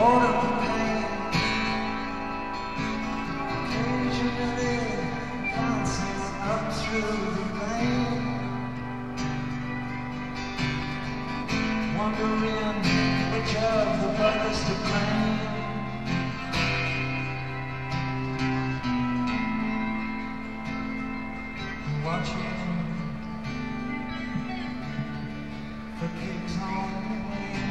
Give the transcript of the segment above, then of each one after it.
Hold up the pain. Occasionally dances up through the rain, wondering which of the brothers to blame. Watching for kicks on the wind.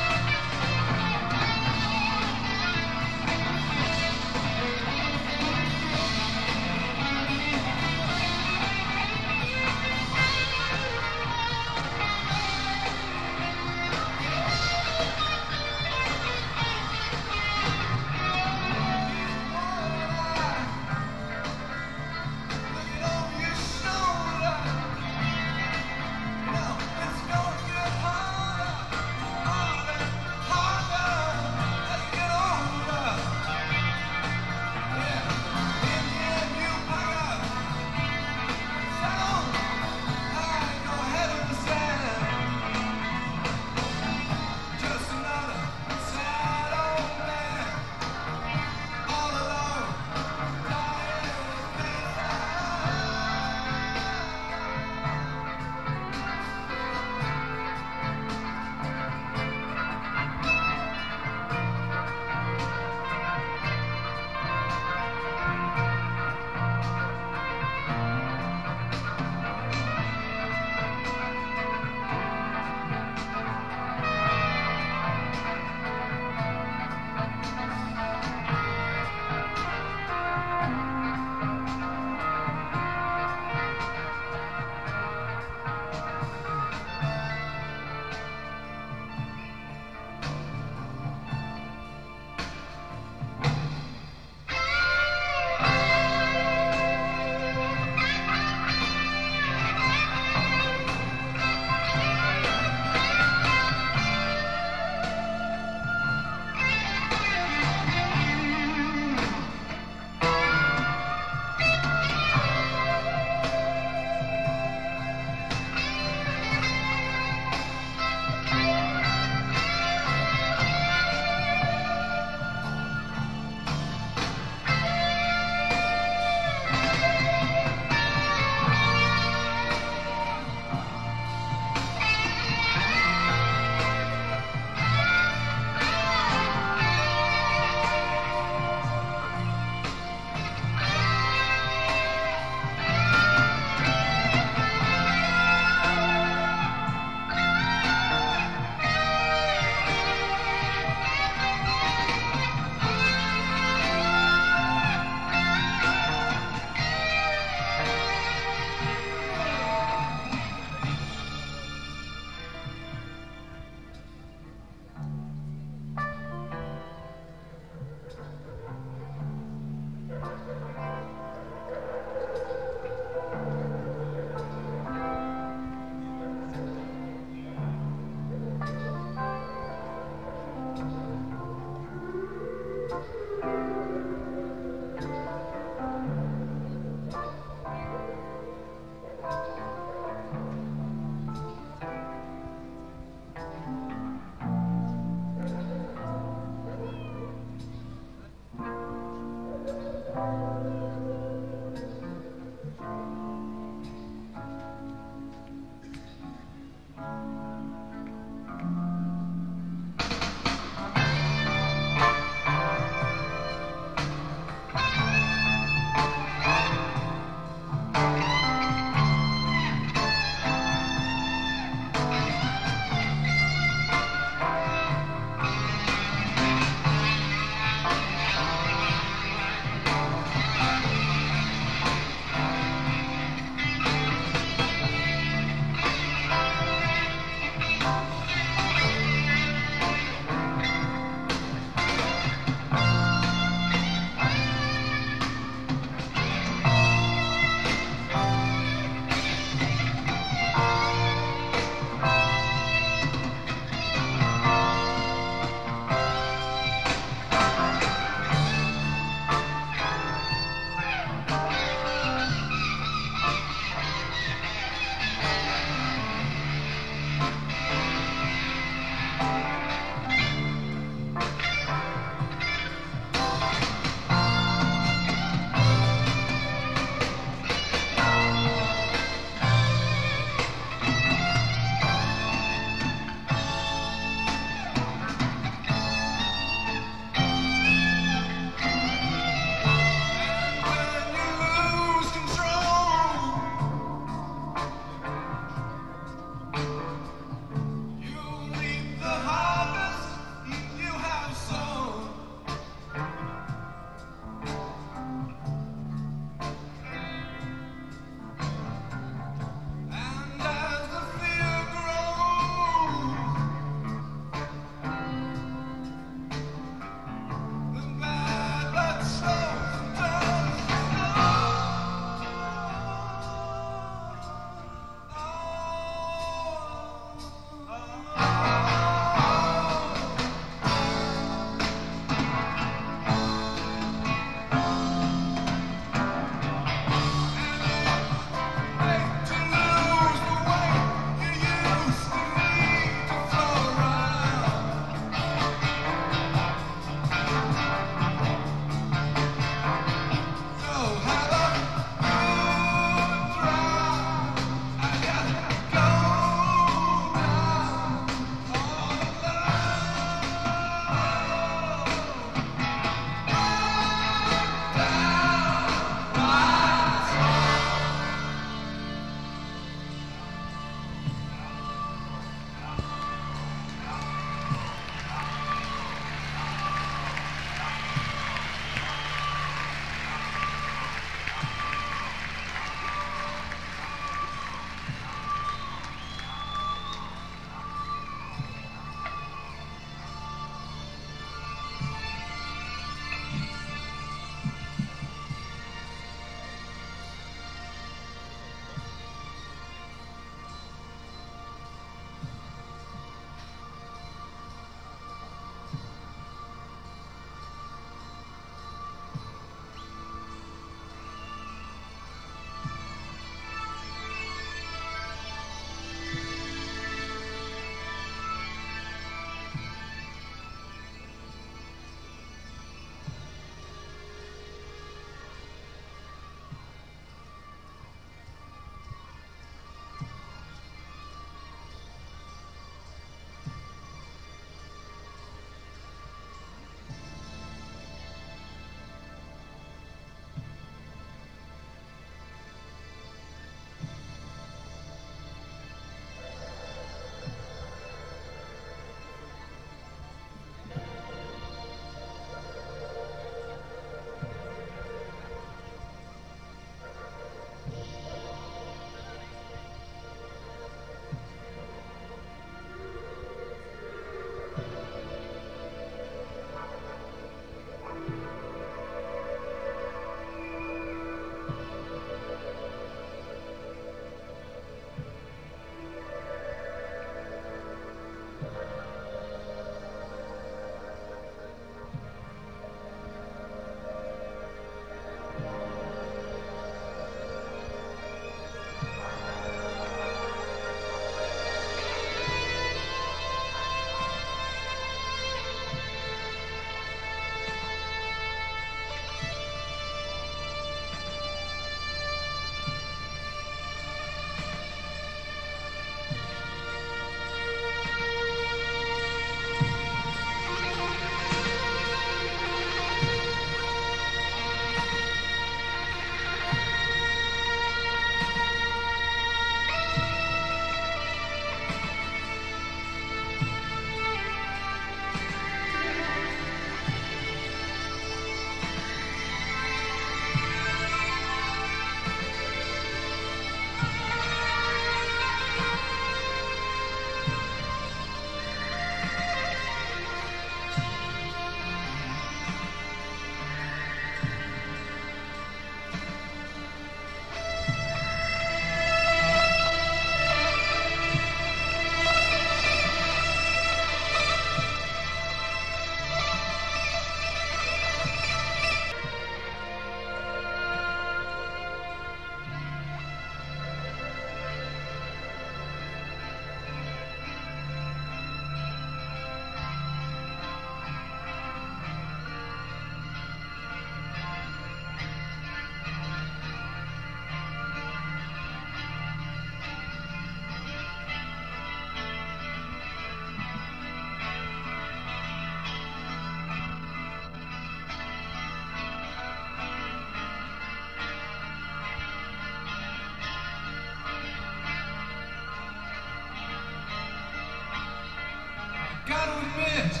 gotta admit that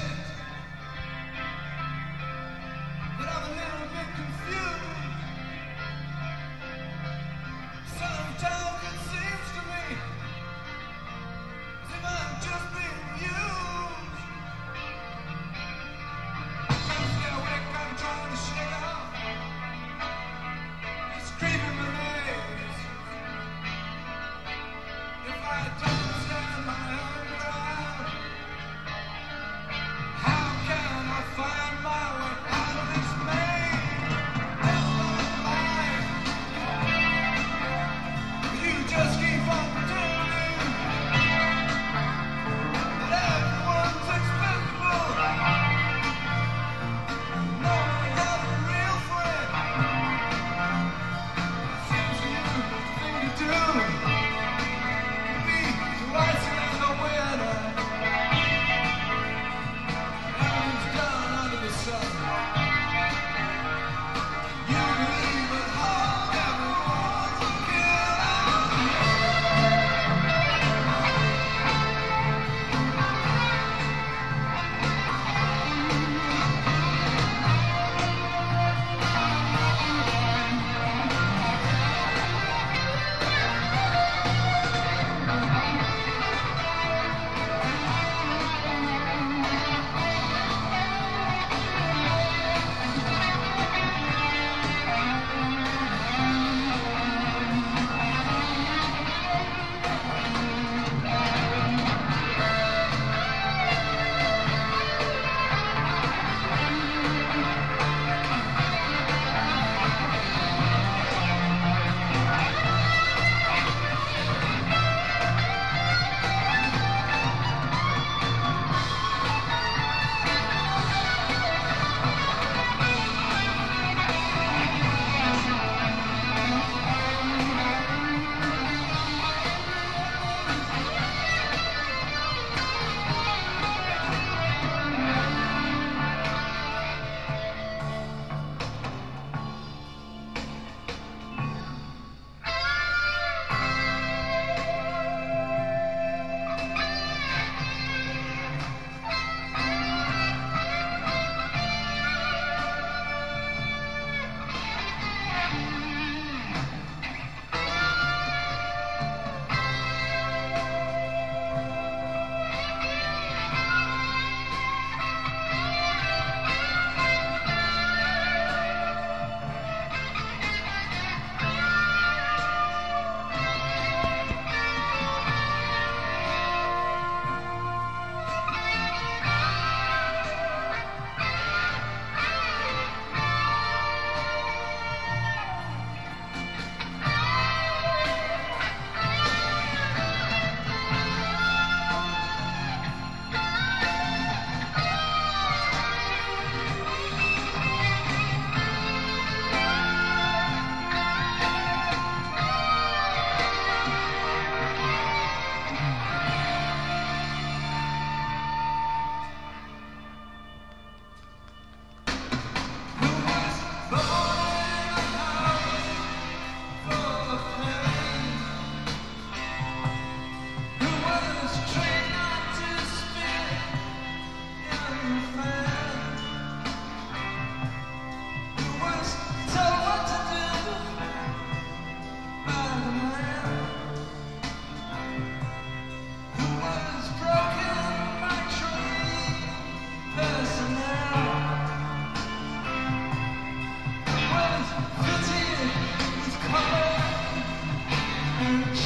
I'm a little bit confused. Sometimes it seems to me as if I'm just being used. I'm still awake, I'm trying to shake it off. It's creeping my legs. If I don't stand my ground, how can I find my way out of this maze? That's my life. You just keep on doing that everyone's expendable. No one has a real friend. It seems to you the thing to do would be to isolate the winner. Everyone's down under the sun. You believe in how everyone's a killer. Who was born in a house full of flames? Who was trained not to spit in the fan? Who was told what to do by the man? Who was broken by trained personnel? Was fitted with color and change.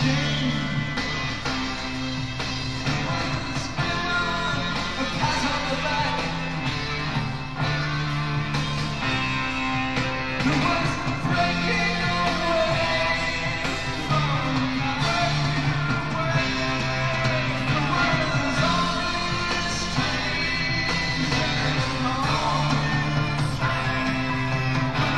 Was beyond the path of the light. Who was breaking away from the night. Who was only strange and alone. Was down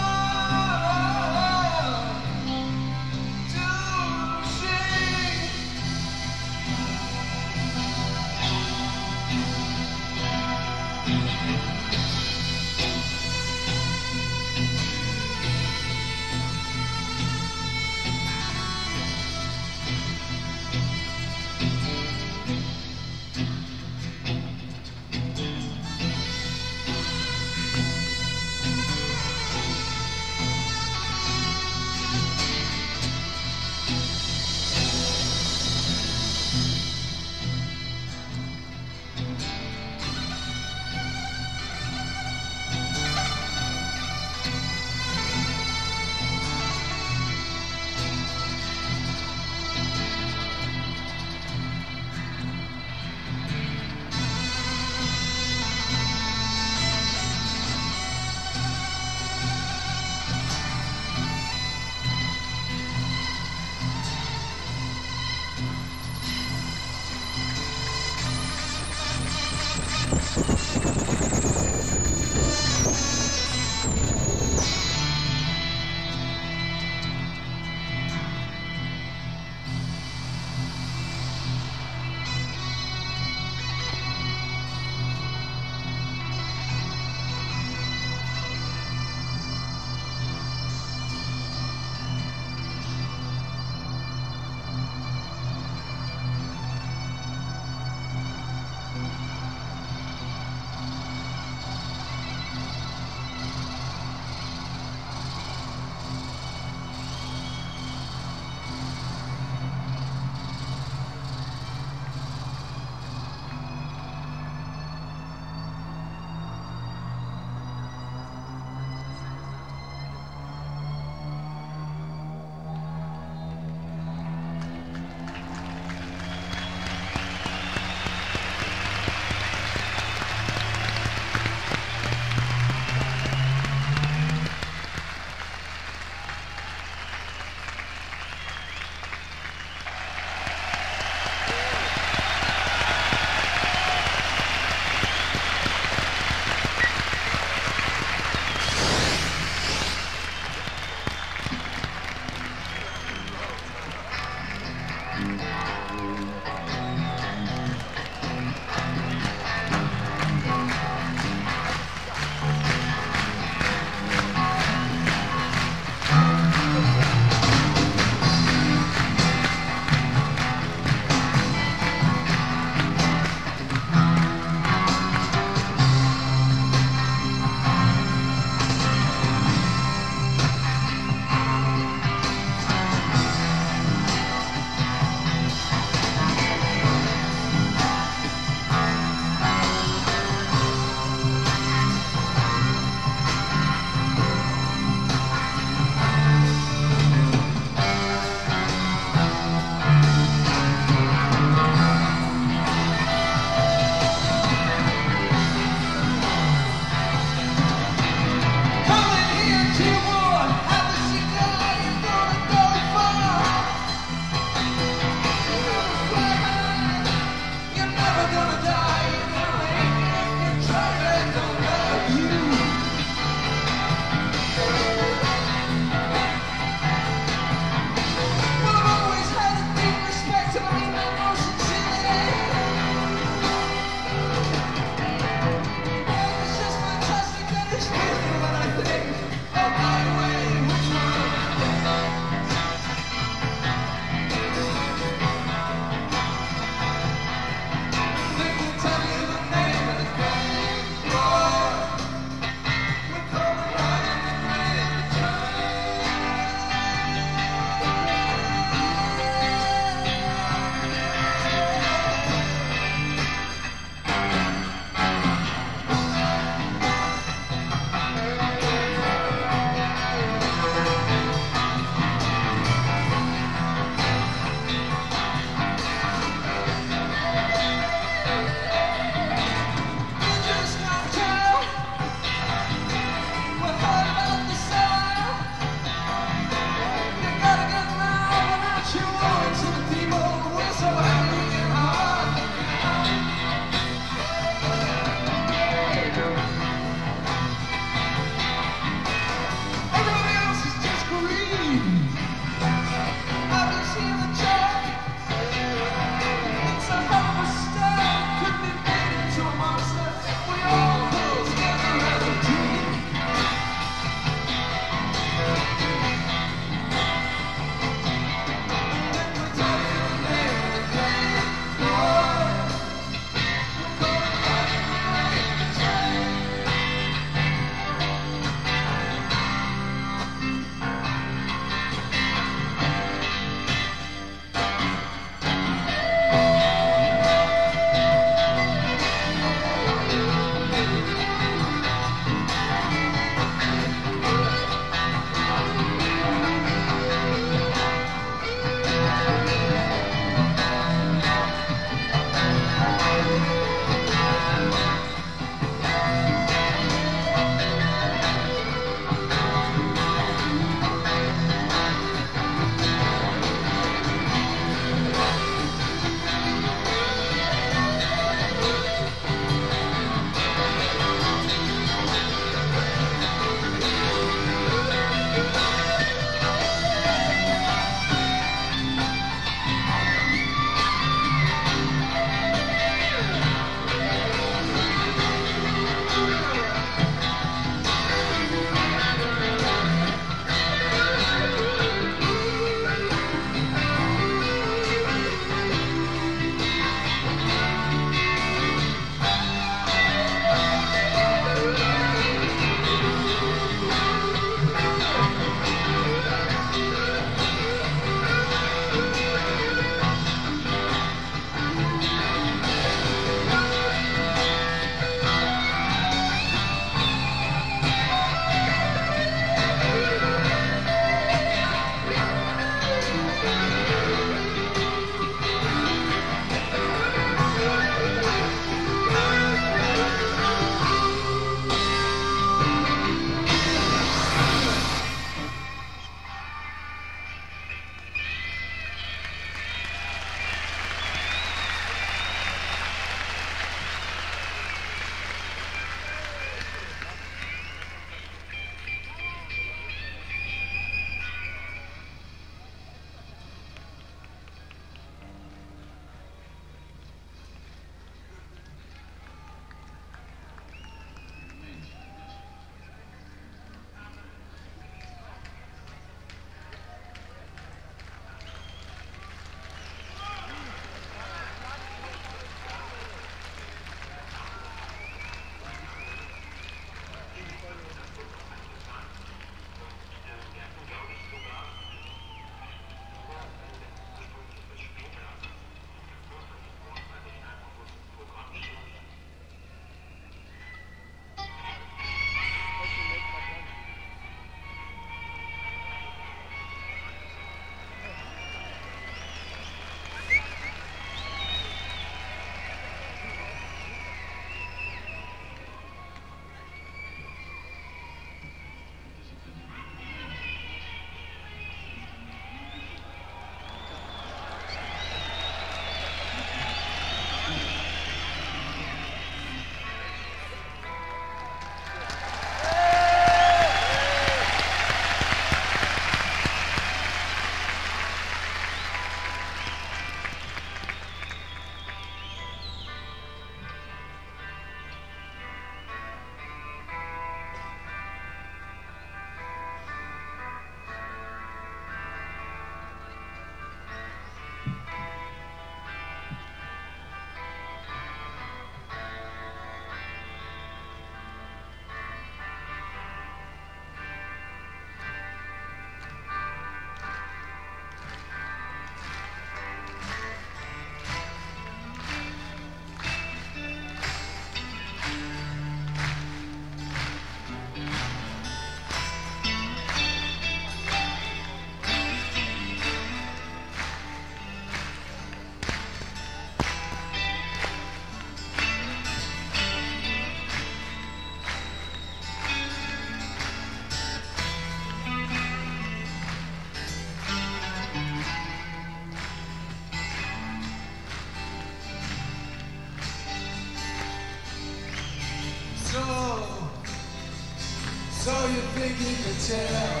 baby Patel.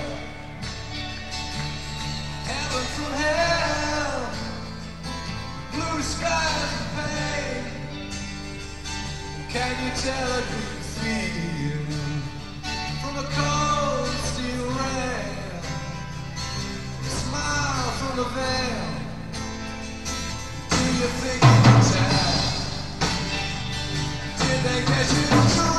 Heaven from hell, blue skies and pain. Can you tell a good feel from a cold steel rail? A smile from the veil. Do you think you can tell? Did they get you to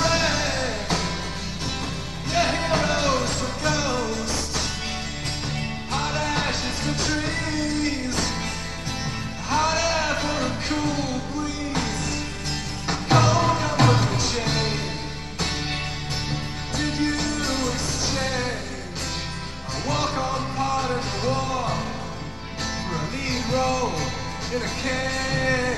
in a cave?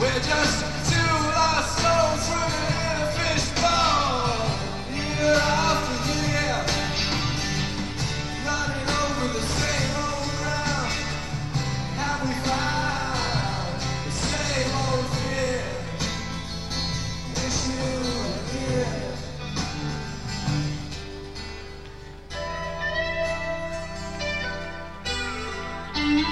We're just two lost souls swimming in a fishbowl, year after year, running over the same old ground. Have we found the same old fear? Wish you were here.